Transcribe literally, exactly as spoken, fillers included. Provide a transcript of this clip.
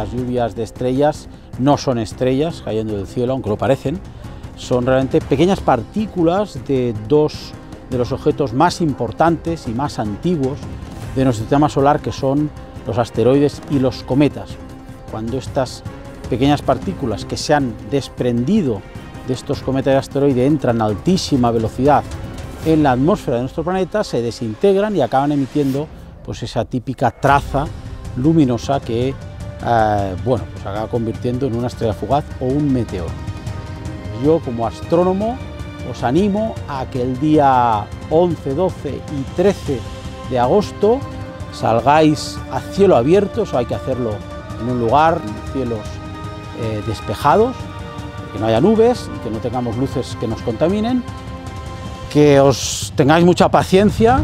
las lluvias de estrellas no son estrellas cayendo del cielo, aunque lo parecen, son realmente pequeñas partículas de dos de los objetos más importantes y más antiguos de nuestro sistema solar, que son los asteroides y los cometas. Cuando estas pequeñas partículas que se han desprendido de estos cometas y asteroides entran a altísima velocidad en la atmósfera de nuestro planeta, se desintegran y acaban emitiendo pues esa típica traza luminosa que eh, bueno, pues acaba convirtiendo en una estrella fugaz o un meteoro. Yo, como astrónomo, os animo a que el día once, doce y trece de agosto salgáis a cielo abierto. Eso hay que hacerlo en un lugar, en cielos eh, despejados, que no haya nubes y que no tengamos luces que nos contaminen, que os tengáis mucha paciencia.